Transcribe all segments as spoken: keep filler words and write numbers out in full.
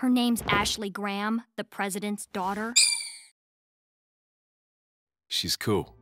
Her name's Ashley Graham, the president's daughter. She's cool.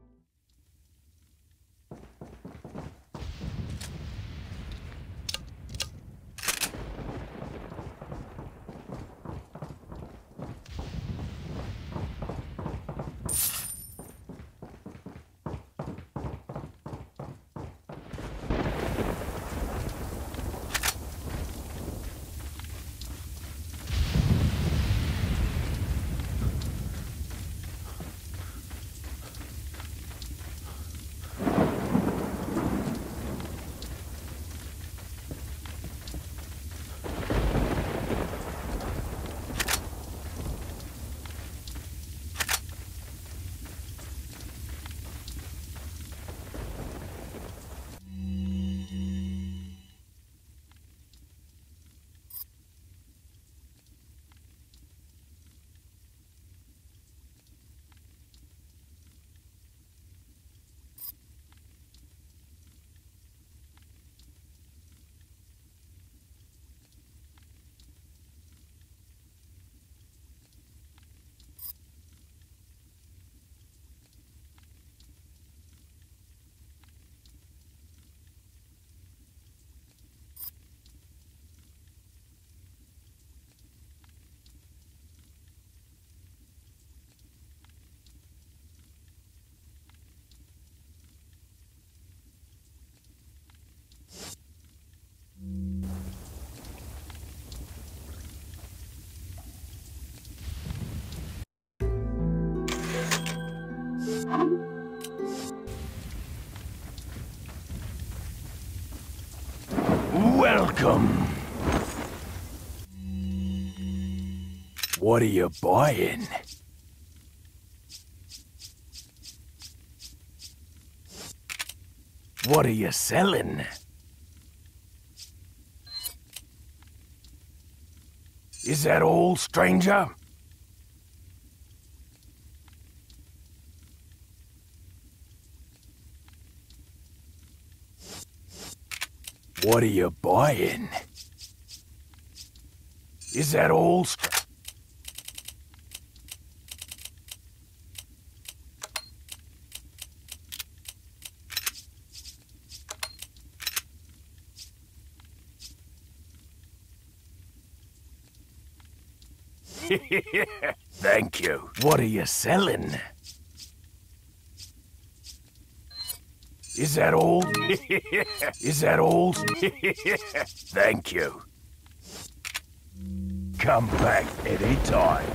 Welcome. What are you buying? What are you selling? Is that all, stranger? What are you buying? Is that all? Thank you. What are you selling? Is that all? Is that all? Thank you. Come back any time.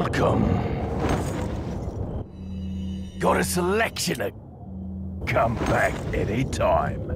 Welcome. Got a selection of... Come back any time.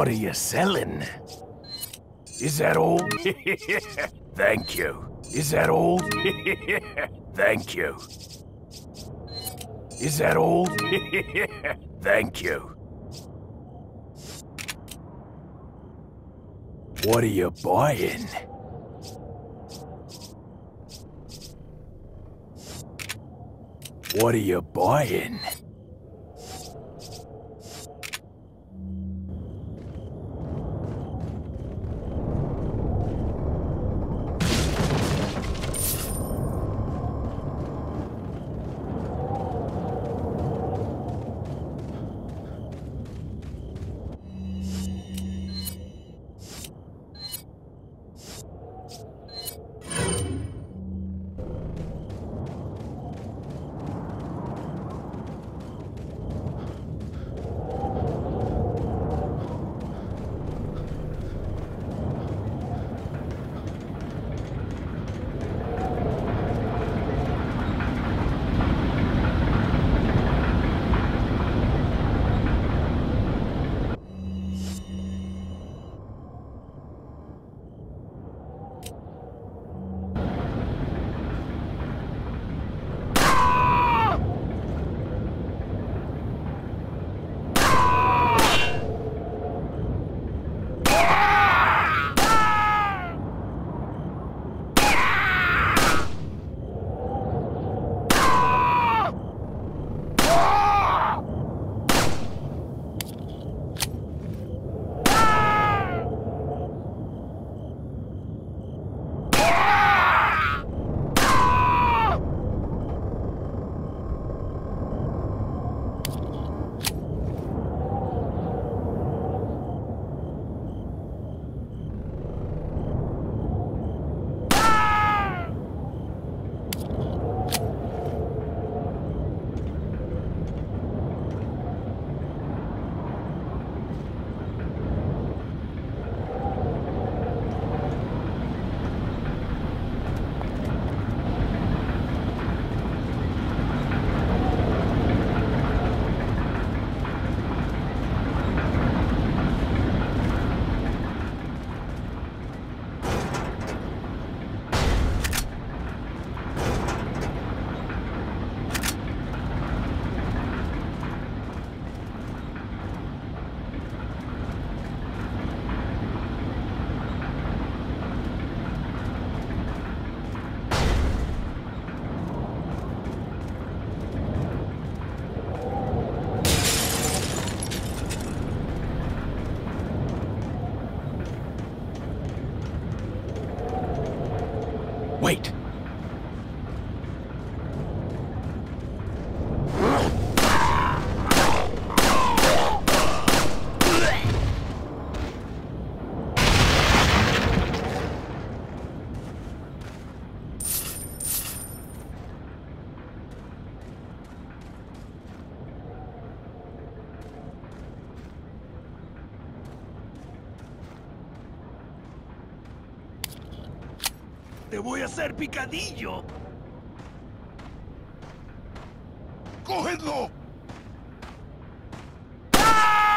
What are you selling? Is that all? Thank you. Is that all? Thank you. Is that all? Thank you. What are you buying? What are you buying? ¡Te voy a hacer picadillo! ¡Cógedlo! ¡Ah!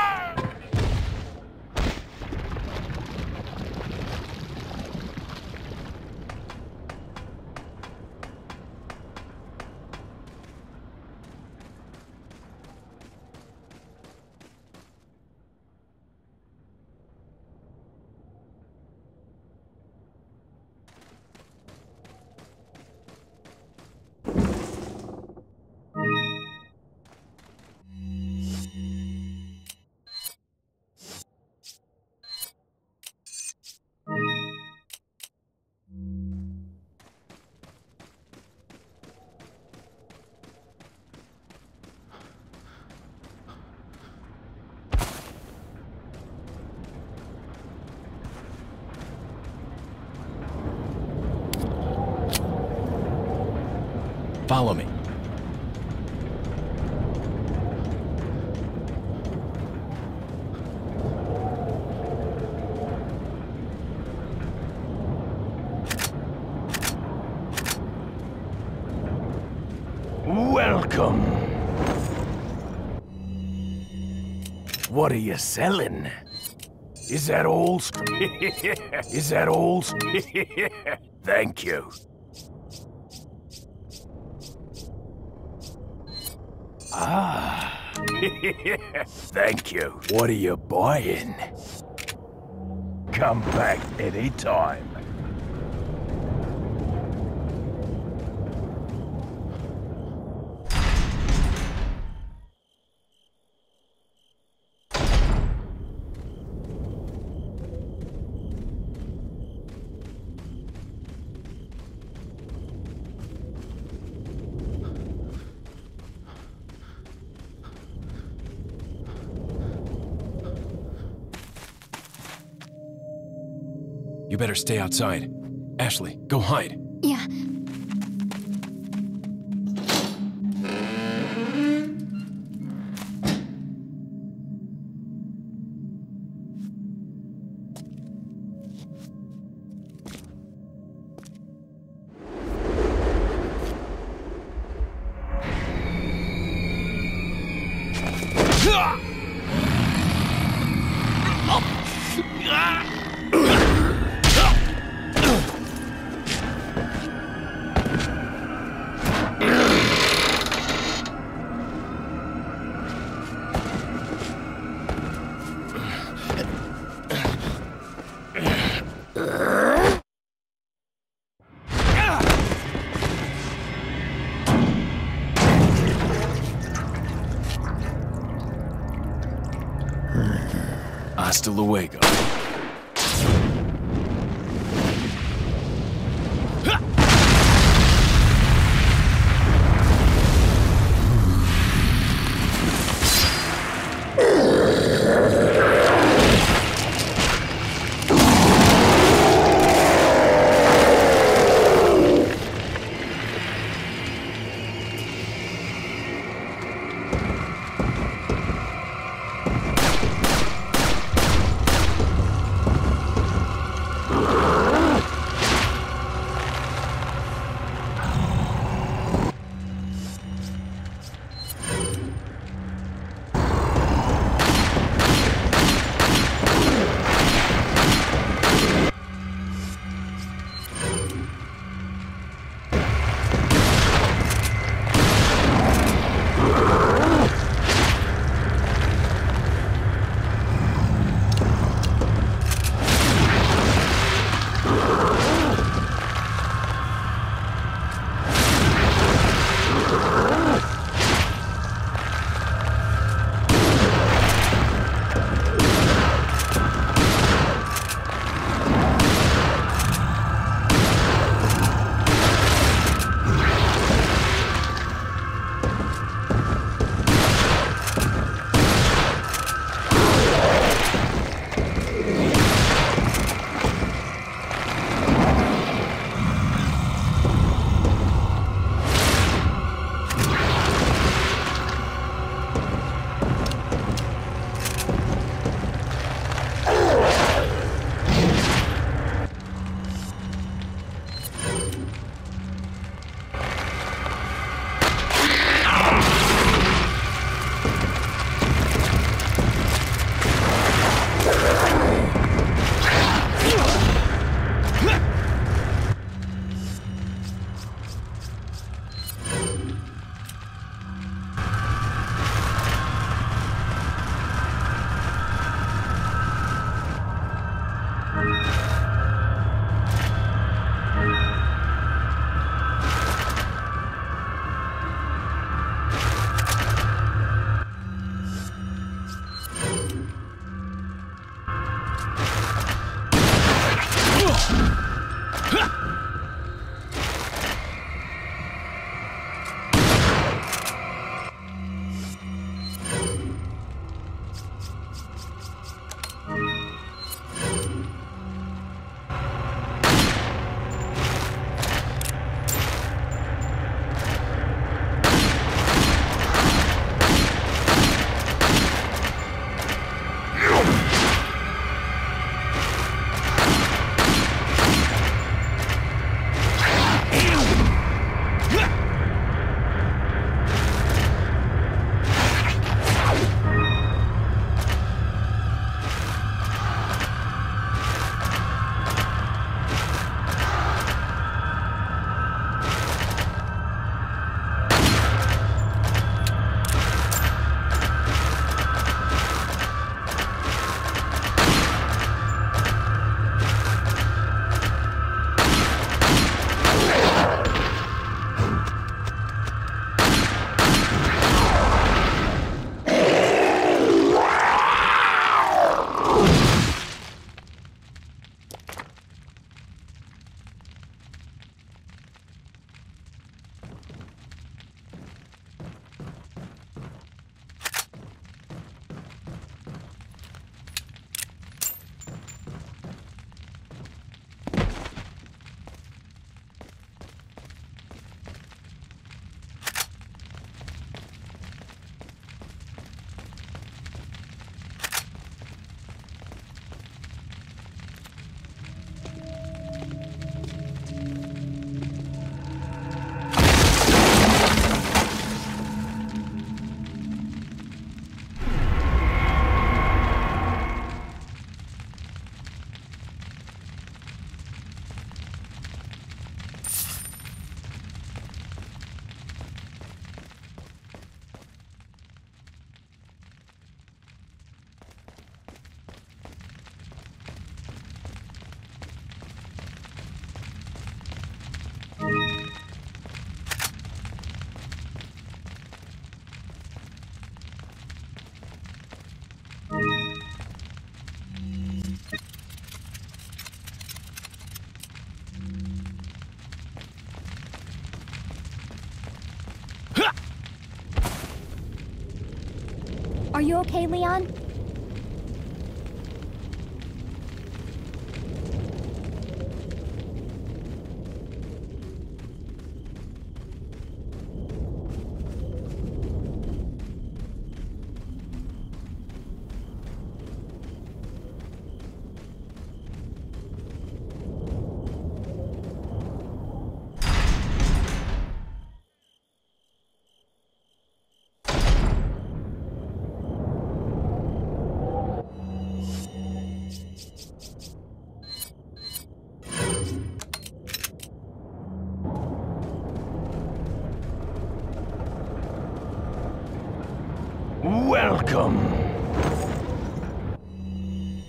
Follow me. Welcome. What are you selling? Is that all? Is that all? Thank you. Ah, thank you. What are you buying? Come back any time. You better stay outside. Ashley, go hide. Yeah. Hasta luego. you okay, Leon?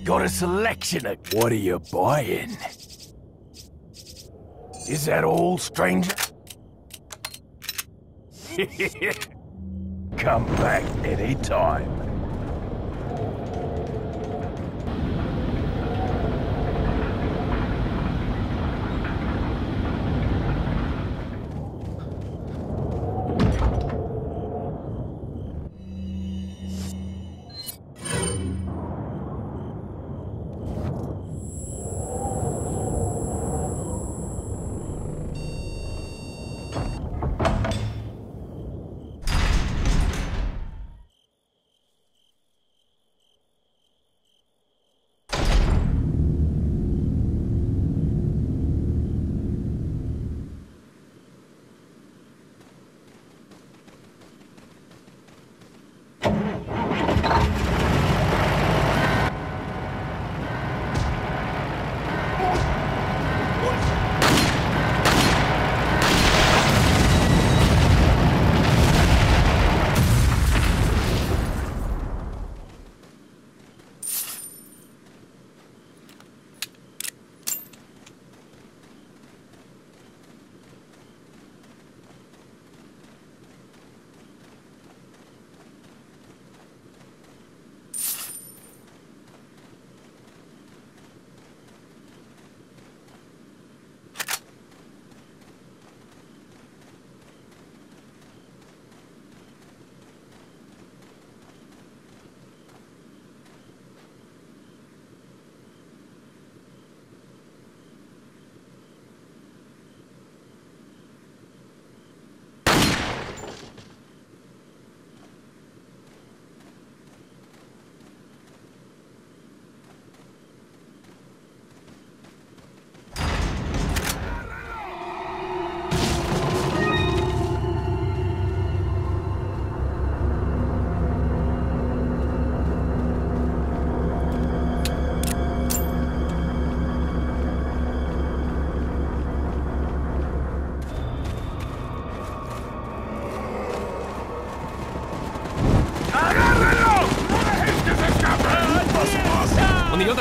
Got a selection of— What are you buying? Is that all, stranger? Come back anytime.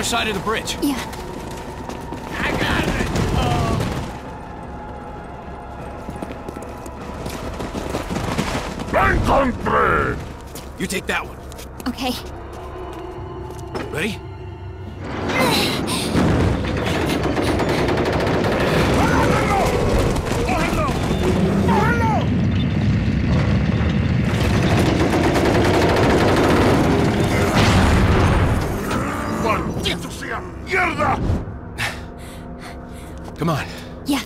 Side of the bridge. Yeah. I got it. Oh. Run, you take that one. Okay. Ready? Come on. Yeah.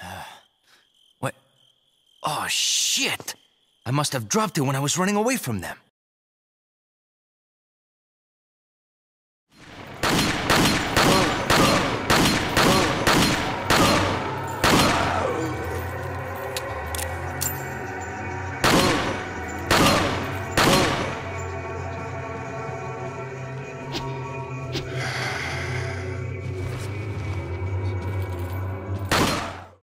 Uh, what? Oh, shit! I must have dropped it when I was running away from them.